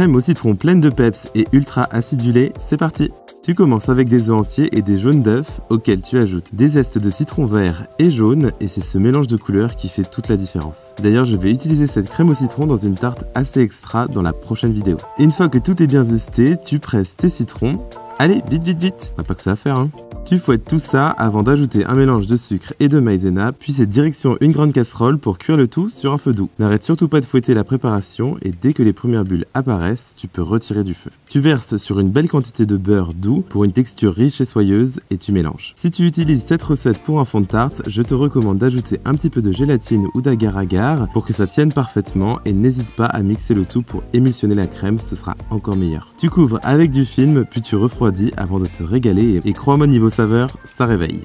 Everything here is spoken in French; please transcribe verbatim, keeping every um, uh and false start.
crème aux citrons pleine de peps et ultra acidulée, c'est parti! Tu commences avec des œufs entiers et des jaunes d'œufs, auxquels tu ajoutes des zestes de citron vert et jaune, et c'est ce mélange de couleurs qui fait toute la différence. D'ailleurs, je vais utiliser cette crème au citron dans une tarte assez extra dans la prochaine vidéo. Et une fois que tout est bien zesté, tu presses tes citrons. Allez, vite, vite, vite! T'as pas que ça à faire, hein! Tu fouettes tout ça avant d'ajouter un mélange de sucre et de maïzena, puis c'est direction une grande casserole pour cuire le tout sur un feu doux. N'arrête surtout pas de fouetter la préparation et dès que les premières bulles apparaissent, tu peux retirer du feu. Tu verses sur une belle quantité de beurre doux pour une texture riche et soyeuse et tu mélanges. Si tu utilises cette recette pour un fond de tarte, je te recommande d'ajouter un petit peu de gélatine ou d'agar-agar pour que ça tienne parfaitement et n'hésite pas à mixer le tout pour émulsionner la crème, ce sera encore meilleur. Tu couvres avec du film puis tu refroidis avant de te régaler et crois-moi niveau saveur, ça réveille.